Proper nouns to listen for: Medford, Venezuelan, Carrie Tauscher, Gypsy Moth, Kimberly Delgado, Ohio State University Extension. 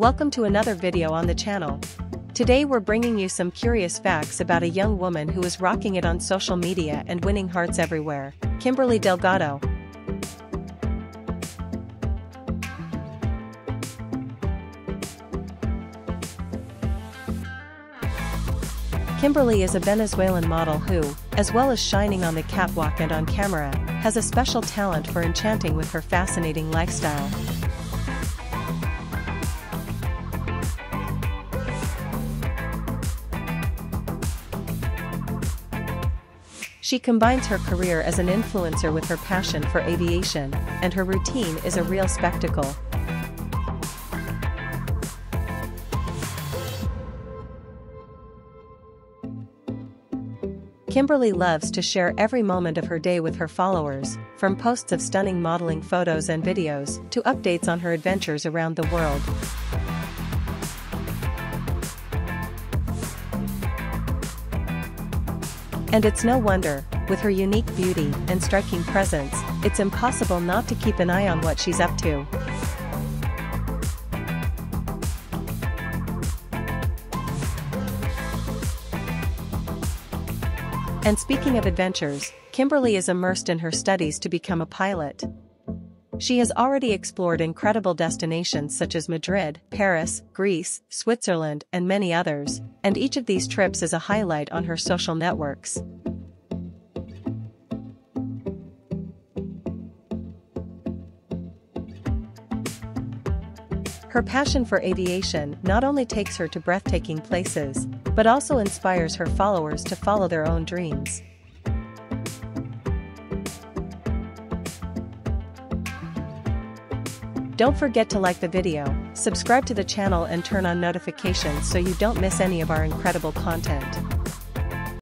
Welcome to another video on the channel. Today we're bringing you some curious facts about a young woman who is rocking it on social media and winning hearts everywhere, Kimberly Delgado. Kimberly is a Venezuelan model who, as well as shining on the catwalk and on camera, has a special talent for enchanting with her fascinating lifestyle. She combines her career as an influencer with her passion for aviation, and her routine is a real spectacle. Kimberly loves to share every moment of her day with her followers, from posts of stunning modeling photos and videos to updates on her adventures around the world. And it's no wonder, with her unique beauty and striking presence, it's impossible not to keep an eye on what she's up to. And speaking of adventures, Kimberly is immersed in her studies to become a pilot. She has already explored incredible destinations such as Madrid, Paris, Greece, Switzerland, and many others, and each of these trips is a highlight on her social networks. Her passion for aviation not only takes her to breathtaking places, but also inspires her followers to follow their own dreams. Don't forget to like the video, subscribe to the channel and turn on notifications so you don't miss any of our incredible content.